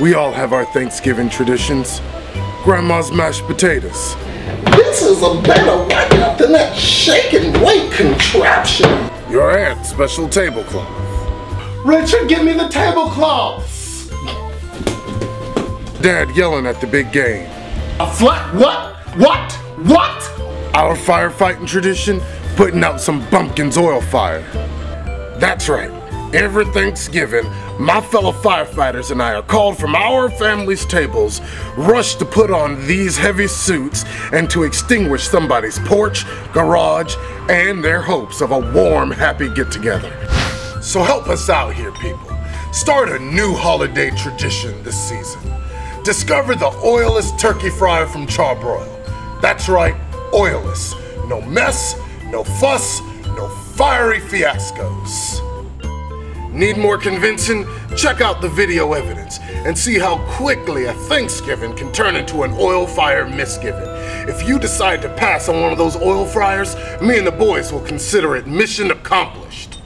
We all have our Thanksgiving traditions. Grandma's mashed potatoes. This is a better workout than that shake and weight contraption. Your aunt's special tablecloth. Richard, give me the tablecloths. Dad yelling at the big game. A flat what? Our firefighting tradition, putting out some bumpkins oil fire. That's right. Every Thanksgiving, my fellow firefighters and I are called from our family's tables, rushed to put on these heavy suits and to extinguish somebody's porch, garage, and their hopes of a warm, happy get-together. So help us out here, people. Start a new holiday tradition this season. Discover the oilless turkey fryer from Char-Broil. That's right, oilless. No mess, no fuss, no fiery fiascos. Need more convincing? Check out the video evidence and see how quickly a Thanksgiving can turn into an oil fire misgiving. If you decide to pass on one of those oil fryers, me and the boys will consider it mission accomplished.